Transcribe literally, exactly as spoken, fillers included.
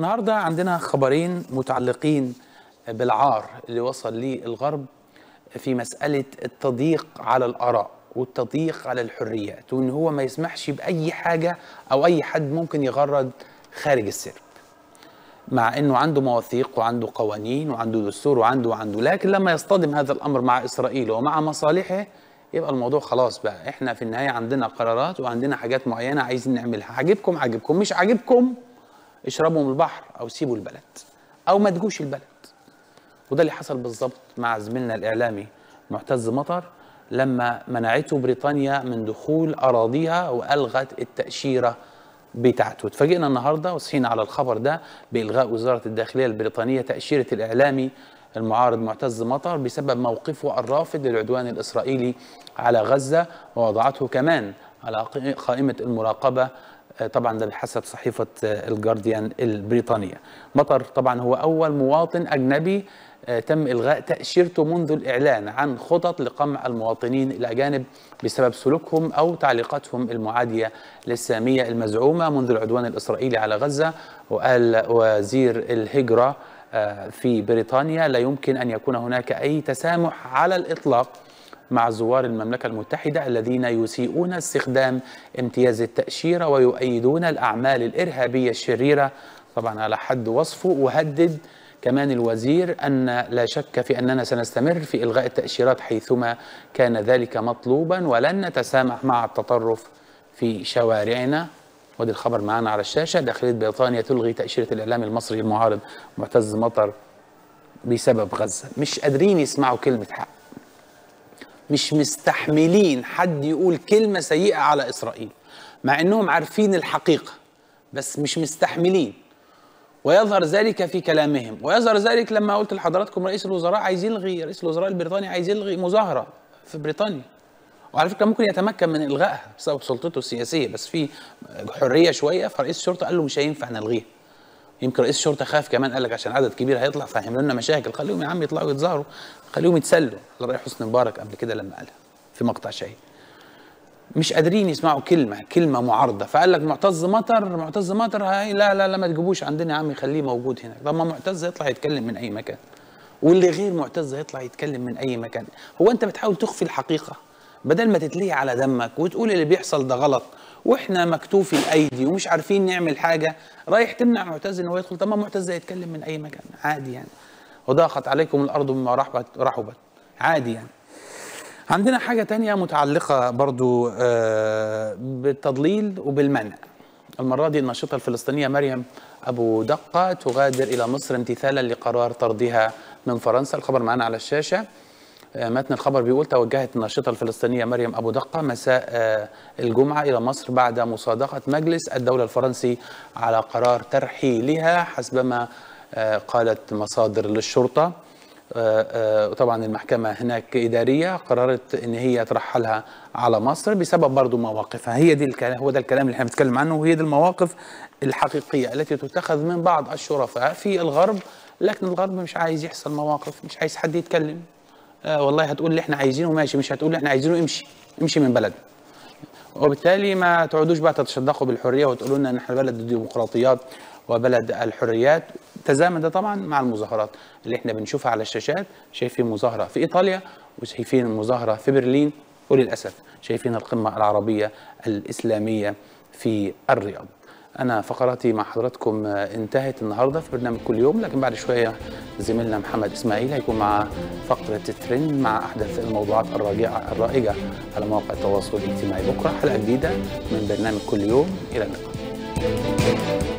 النهارده عندنا خبرين متعلقين بالعار اللي وصل ليه الغرب في مسألة التضييق على الآراء والتضييق على الحريات، وإن هو ما يسمحش بأي حاجة أو أي حد ممكن يغرد خارج السرب، مع إنه عنده مواثيق وعنده قوانين وعنده دستور وعنده وعنده، لكن لما يصطدم هذا الأمر مع إسرائيل ومع مصالحه يبقى الموضوع خلاص بقى، إحنا في النهاية عندنا قرارات وعندنا حاجات معينة عايزين نعملها، عاجبكم عاجبكم، مش عاجبكم اشربوا من البحر أو سيبوا البلد أو ما تجوش البلد. وده اللي حصل بالظبط مع زميلنا الإعلامي معتز مطر لما منعته بريطانيا من دخول أراضيها وألغت التأشيرة بتاعته. اتفاجئنا النهارده وصحينا على الخبر ده بإلغاء وزارة الداخلية البريطانية تأشيرة الإعلامي المعارض معتز مطر بسبب موقفه الرافض للعدوان الإسرائيلي على غزة، ووضعته كمان على قائمة المراقبة، طبعا ده بحسب صحيفة الجارديان البريطانية. مطر طبعا هو أول مواطن أجنبي تم إلغاء تأشيرته منذ الإعلان عن خطط لقمع المواطنين الأجانب بسبب سلوكهم أو تعليقاتهم المعادية للسامية المزعومة منذ العدوان الإسرائيلي على غزة. وقال وزير الهجرة في بريطانيا لا يمكن أن يكون هناك أي تسامح على الإطلاق مع زوار المملكة المتحدة الذين يسيئون استخدام امتياز التأشيرة ويؤيدون الأعمال الإرهابية الشريرة، طبعا على حد وصفه. وهدد كمان الوزير أن لا شك في أننا سنستمر في إلغاء التأشيرات حيثما كان ذلك مطلوبا، ولن نتسامح مع التطرف في شوارعنا. ودي الخبر معنا على الشاشة، داخلية بريطانيا تلغي تأشيرة الإعلام المصري المعارض معتز مطر بسبب غزة. مش قادرين يسمعوا كلمة حق، مش مستحملين حد يقول كلمة سيئة على إسرائيل، مع أنهم عارفين الحقيقة بس مش مستحملين، ويظهر ذلك في كلامهم. ويظهر ذلك لما قلت لحضراتكم رئيس الوزراء عايز يلغي، رئيس الوزراء البريطاني عايز يلغي مظاهرة في بريطانيا، وعلى فكرة ممكن يتمكن من إلغائها بسبب سلطته السياسية، بس في حرية شوية. فرئيس الشرطة قال له مش هينفع نلغيها، يمكن رئيس الشرطة خاف كمان، قال لك عشان عدد كبير هيطلع فهيعملوا لنا مشاكل، خليهم يا عم يطلعوا يتظاهروا، خليهم يتسلوا. الرئيس حسني مبارك قبل كده لما قالها في مقطع شهيد، مش قادرين يسمعوا كلمه كلمه معارضه. فقال لك معتز مطر معتز مطر هاي لا لا لا ما تجيبوش عندنا يا عم، خليه موجود هناك. طب ما معتز هيطلع يتكلم من اي مكان، واللي غير معتز هيطلع يتكلم من اي مكان. هو انت بتحاول تخفي الحقيقه بدل ما تتلهي على دمك وتقول اللي بيحصل ده غلط واحنا مكتوفي الايدي ومش عارفين نعمل حاجه، رايح تمنع معتز ان هو يدخل. طب ما معتز هيتكلم من اي مكان عادي يعني، وضاقت عليكم الارض بما رحبت رحبت عادي يعني. عندنا حاجة تانية متعلقة برضو بالتضليل وبالمنع، المرة دي الناشطة الفلسطينية مريم أبو دقة تغادر إلى مصر امتثالا لقرار طردها من فرنسا. الخبر معنا على الشاشة، متن الخبر بيقول توجهت الناشطة الفلسطينية مريم أبو دقة مساء الجمعة إلى مصر بعد مصادقة مجلس الدولة الفرنسي على قرار ترحيلها حسبما قالت مصادر للشرطة. طبعا المحكمة هناك إدارية قررت إن هي ترحلها على مصر بسبب برضو مواقفها. هي دي الكلام، هو ده الكلام اللي احنا بنتكلم عنه، وهي دي المواقف الحقيقية التي تتخذ من بعض الشرفاء في الغرب، لكن الغرب مش عايز يحصل مواقف، مش عايز حد يتكلم. آه والله هتقول اللي احنا عايزينه ماشي، مش هتقول اللي احنا عايزينه امشي امشي من بلدنا. وبالتالي ما تقعدوش بقى تتشدقوا بالحرية وتقولوا لنا إن احنا بلد الديمقراطيات وبلد الحريات. تزامن ده طبعا مع المظاهرات اللي احنا بنشوفها على الشاشات، شايفين مظاهرة في إيطاليا وشايفين مظاهرة في برلين، وللأسف شايفين القمة العربية الإسلامية في الرياض. أنا فقراتي مع حضراتكم انتهت النهاردة في برنامج كل يوم، لكن بعد شوية زميلنا محمد اسماعيل هيكون مع فقرة الترند مع أحدث الموضوعات الراجعة الرائجة على مواقع التواصل الاجتماعي. بكرة حلقة جديدة من برنامج كل يوم، إلى اللقاء.